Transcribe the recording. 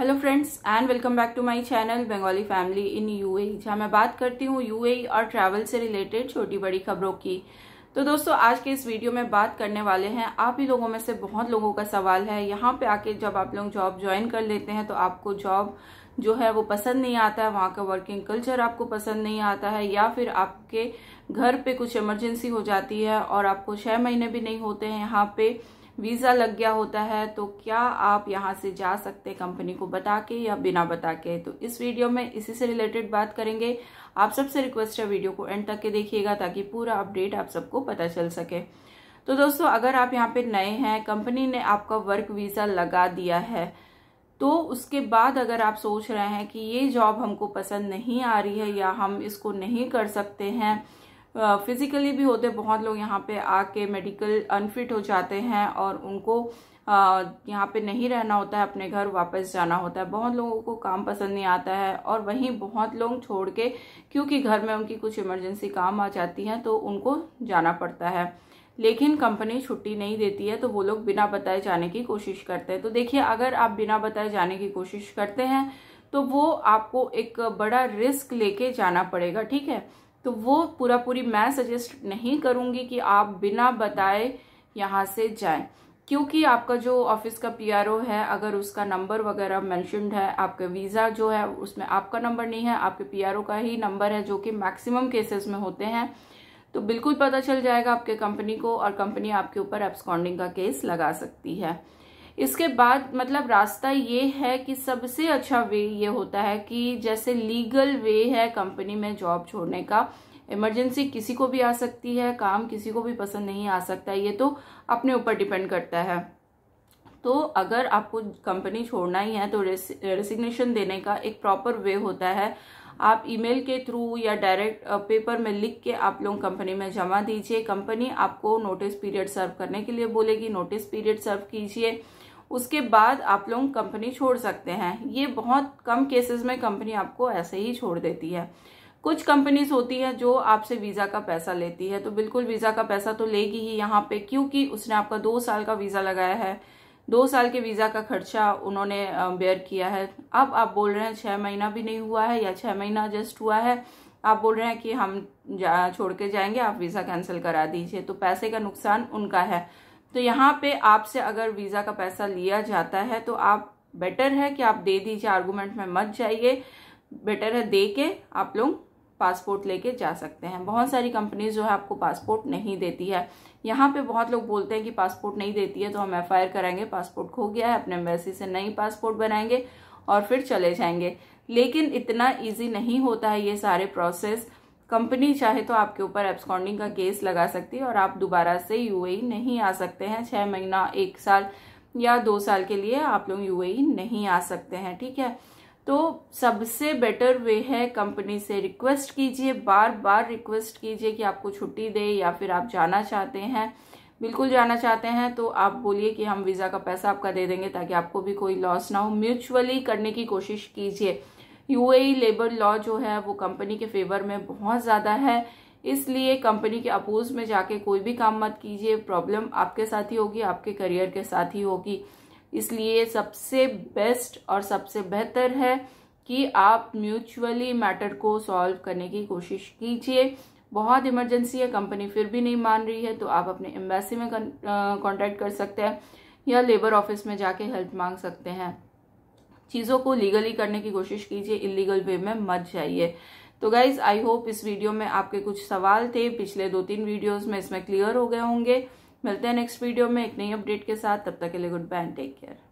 Hello friends and welcome back to my channel Bengali family in UAE, जहाँ मैं बात करती हूँ यूएई और ट्रैवल से रिलेटेड छोटी बड़ी खबरों की। तो दोस्तों आज के इस वीडियो में बात करने वाले हैं, आप ही लोगों में से बहुत लोगों का सवाल है, यहाँ पे आके जब आप लोग जॉब ज्वाइन कर लेते हैं तो आपको जॉब जो है वो पसंद नहीं आता है, वहाँ का वर्किंग कल्चर आपको पसंद नहीं आता है, या फिर आपके घर पे कुछ इमरजेंसी हो जाती है और आपको 6 महीने भी नहीं होते हैं यहाँ पे वीज़ा लग गया होता है, तो क्या आप यहाँ से जा सकते हैं कंपनी को बता के या बिना बता के। तो इस वीडियो में इसी से रिलेटेड बात करेंगे। आप सबसे रिक्वेस्ट है वीडियो को एंड तक के देखिएगा ताकि पूरा अपडेट आप सबको पता चल सके। तो दोस्तों अगर आप यहाँ पे नए हैं, कंपनी ने आपका वर्क वीज़ा लगा दिया है, तो उसके बाद अगर आप सोच रहे हैं कि ये जॉब हमको पसंद नहीं आ रही है या हम इसको नहीं कर सकते हैं, फिज़िकली भी होते बहुत लोग यहाँ पे आके मेडिकल अनफिट हो जाते हैं और उनको यहाँ पे नहीं रहना होता है, अपने घर वापस जाना होता है। बहुत लोगों को काम पसंद नहीं आता है और वहीं बहुत लोग छोड़ के, क्योंकि घर में उनकी कुछ इमरजेंसी काम आ जाती है तो उनको जाना पड़ता है, लेकिन कंपनी छुट्टी नहीं देती है तो वो लोग बिना बताए जाने की कोशिश करते हैं। तो देखिए अगर आप बिना बताए जाने की कोशिश करते हैं तो वो आपको एक बड़ा रिस्क लेके जाना पड़ेगा, ठीक है। तो वो पूरा पूरी मैं सजेस्ट नहीं करूँगी कि आप बिना बताए यहाँ से जाएं, क्योंकि आपका जो ऑफिस का पीआरओ है अगर उसका नंबर वगैरह मेंशन्ड है, आपका वीज़ा जो है उसमें आपका नंबर नहीं है, आपके पीआरओ का ही नंबर है, जो कि मैक्सिमम केसेस में होते हैं, तो बिल्कुल पता चल जाएगा आपके कंपनी को और कंपनी आपके ऊपर एब्सकॉन्डिंग का केस लगा सकती है। इसके बाद मतलब रास्ता ये है कि सबसे अच्छा वे ये होता है कि जैसे लीगल वे है कंपनी में जॉब छोड़ने का, इमरजेंसी किसी को भी आ सकती है, काम किसी को भी पसंद नहीं आ सकता, ये तो अपने ऊपर डिपेंड करता है। तो अगर आपको कंपनी छोड़ना ही है तो रेसिग्नेशन देने का एक प्रॉपर वे होता है, आप ईमेल के थ्रू या डायरेक्ट पेपर में लिख के आप लोग कंपनी में जमा दीजिए। कंपनी आपको नोटिस पीरियड सर्व करने के लिए बोलेगी, नोटिस पीरियड सर्व कीजिए, उसके बाद आप लोग कंपनी छोड़ सकते हैं। ये बहुत कम केसेस में कंपनी आपको ऐसे ही छोड़ देती है। कुछ कंपनीज होती है जो आपसे वीज़ा का पैसा लेती है, तो बिल्कुल वीज़ा का पैसा तो लेगी ही यहाँ पे, क्योंकि उसने आपका 2 साल का वीज़ा लगाया है, 2 साल के वीज़ा का खर्चा उन्होंने बेयर किया है। अब आप बोल रहे हैं 6 महीना भी नहीं हुआ है या 6 महीना जस्ट हुआ है, आप बोल रहे हैं कि हम छोड़ के जाएंगे, आप वीज़ा कैंसिल करा दीजिए, तो पैसे का नुकसान उनका है। तो यहाँ पे आपसे अगर वीज़ा का पैसा लिया जाता है तो आप बेटर है कि आप दे दीजिए, आर्गुमेंट में मत जाइए, बेटर है दे के आप लोग पासपोर्ट लेके जा सकते हैं। बहुत सारी कंपनीज जो है आपको पासपोर्ट नहीं देती है, यहाँ पे बहुत लोग बोलते हैं कि पासपोर्ट नहीं देती है तो हम FIR कराएंगे, पासपोर्ट खो गया है, अपने एम्बेसी से नई पासपोर्ट बनाएंगे और फिर चले जाएंगे। लेकिन इतना ईजी नहीं होता है ये सारे प्रोसेस, कंपनी चाहे तो आपके ऊपर एब्सकॉन्डिंग का केस लगा सकती है और आप दोबारा से यूएई नहीं आ सकते हैं। 6 महीना, 1 साल या 2 साल के लिए आप लोग यूएई नहीं आ सकते हैं, ठीक है। तो सबसे बेटर वे है कंपनी से रिक्वेस्ट कीजिए, बार बार रिक्वेस्ट कीजिए कि आपको छुट्टी दे, या फिर आप जाना चाहते हैं, बिल्कुल जाना चाहते हैं, तो आप बोलिए कि हम वीज़ा का पैसा आपका दे देंगे ताकि आपको भी कोई लॉस ना हो। म्यूचुअली करने की कोशिश कीजिए। यूएई लेबर लॉ जो है वो कंपनी के फेवर में बहुत ज़्यादा है, इसलिए कंपनी के अपोज में जाके कोई भी काम मत कीजिए, प्रॉब्लम आपके साथ ही होगी, आपके करियर के साथ ही होगी। इसलिए सबसे बेस्ट और सबसे बेहतर है कि आप म्यूचुअली मैटर को सॉल्व करने की कोशिश कीजिए। बहुत इमरजेंसी है, कंपनी फिर भी नहीं मान रही है, तो आप अपने एम्बेसी में कॉन्टैक्ट कर सकते हैं या लेबर ऑफिस में जाके हेल्प मांग सकते हैं। चीज़ों को लीगली करने की कोशिश कीजिए, इलीगल वे में मत जाइए। तो गाइज़ आई होप इस वीडियो में आपके कुछ सवाल थे, पिछले 2-3 वीडियोस में इसमें क्लियर हो गए होंगे। मिलते हैं नेक्स्ट वीडियो में एक नई अपडेट के साथ, तब तक के लिए गुड बाय, टेक केयर।